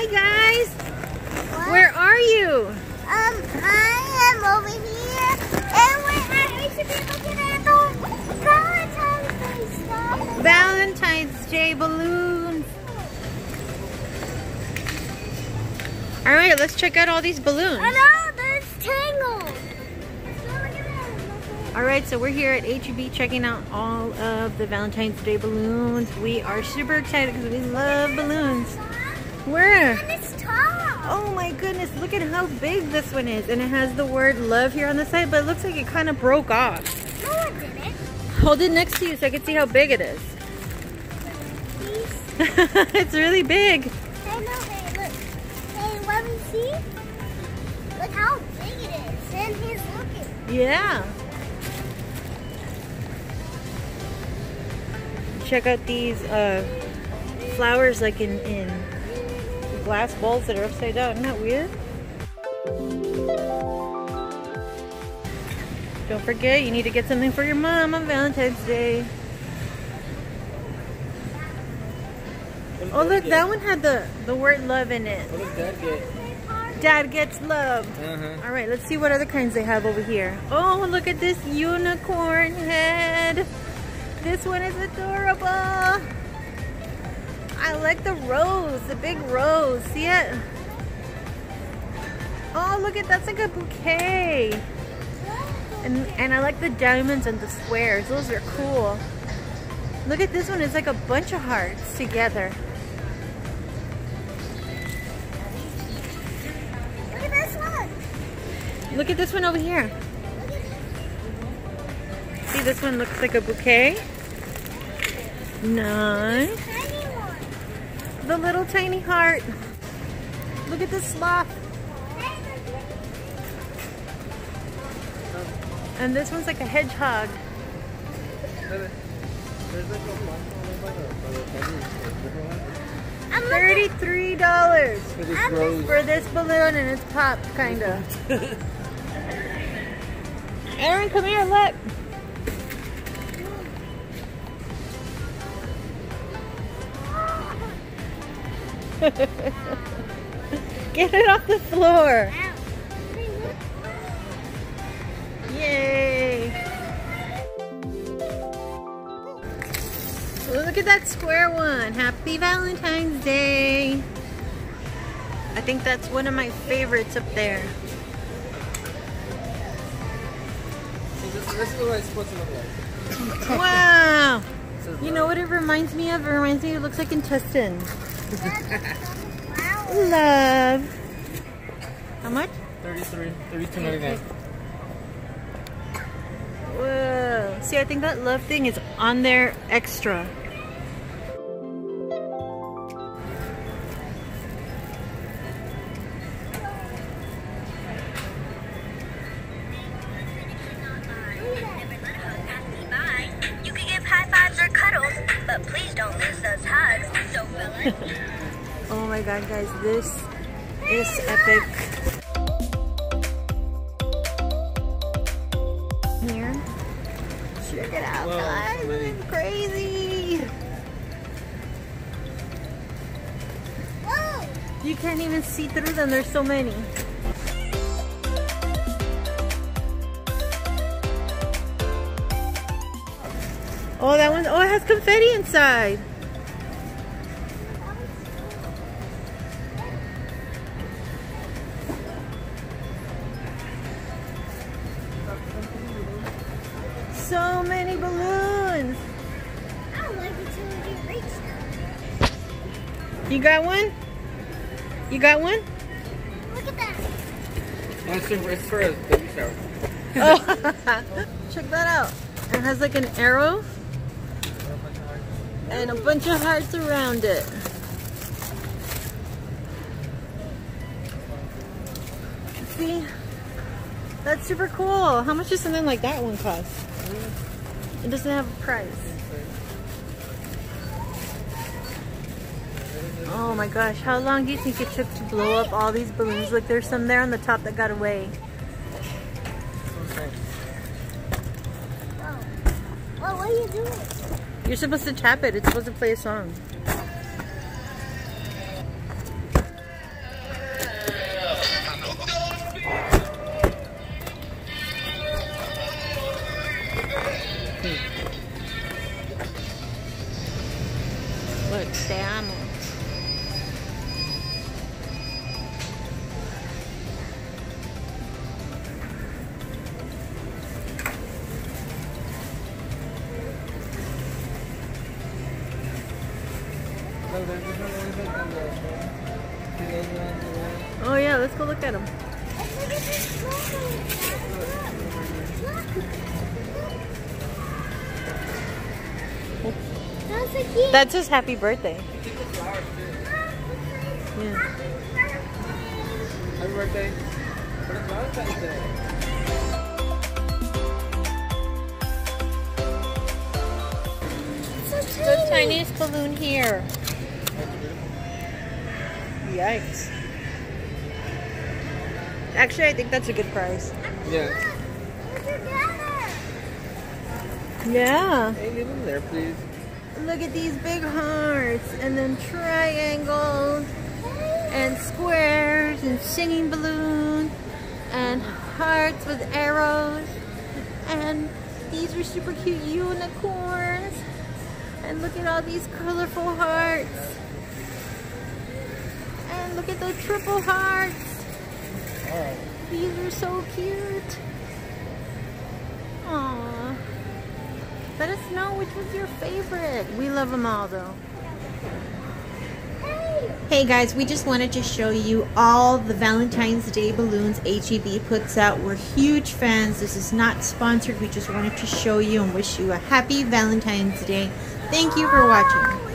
Hi guys. What? Where are you? I am over here, and we're at H-E-B looking at the Valentine's Day stuff. Valentine's Day balloons. All right, let's check out all these balloons. I know, there's tangled. All right, so we're here at H-E-B checking out all of the Valentine's Day balloons. We are super excited because we love balloons. Where? And it's tall. Oh my goodness, look at how big this one is. And it has the word love here on the side, but it looks like it kind of broke off. No, it didn't. Hold it next to you so I can see how big it is. It's really big. I know, hey, look. Hey, let me see. Look how big it is. And he's looking. Yeah. Check out these flowers like in glass bowls that are upside down. Isn't that weird? Don't forget, you need to get something for your mom on Valentine's Day. Oh look, that one had the word love in it. What does Dad get? Dad gets love. Alright, let's see what other kinds they have over here. Oh, look at this unicorn head. This one is adorable. I like the rose, the big rose. See it? Oh, look at that's like a bouquet. And I like the diamonds and the squares. Those are cool. Look at this one. It's like a bunch of hearts together. Look at this one. Look at this one over here. See, this one looks like a bouquet. Nice. The little tiny heart. Look at this sloth. And this one's like a hedgehog. $33 for this balloon and it's popped, kind of. Aaron, come here, look. Get it off the floor. Yay. Look at that square one. Happy Valentine's Day. I think that's one of my favorites up there. This is what it's supposed to look like. Wow. You know what it reminds me of? It reminds me, it looks like intestines. Love. How much? 32.99. Whoa. See, I think that love thing is on there extra. Oh my god, guys, this is epic. Here. Check it out, guys. This is crazy. Whoa. You can't even see through them, there's so many. Oh, that one, oh, it has confetti inside. So many balloons. I don't like it till we reach them. You got one? You got one? Look at that. It's for a baby shower. Oh. Check that out. It has like an arrow and a bunch of hearts around it. See? That's super cool. How much does something like that one cost? It doesn't have a price. Oh my gosh, how long do you think it took to blow up all these balloons? Look, there's some there on the top that got away. Well, what are you doing? You're supposed to tap it. It's supposed to play a song. Oh yeah, let's go look at them. That's his happy birthday. Yeah. Happy birthday. The tiniest balloon here. Yikes. Actually, I think that's a good price. Yeah. Yeah. Hey, leave them there, please. Look at these big hearts, and then triangles, and squares, and singing balloons, and hearts with arrows, and these are super cute unicorns, and look at all these colorful hearts, and look at the triple hearts. These are so cute. Aww. Let us know which was your favorite. We love them all though. Hey guys, we just wanted to show you all the Valentine's Day balloons H-E-B puts out. We're huge fans. This is not sponsored. We just wanted to show you and wish you a happy Valentine's Day. Thank you for watching.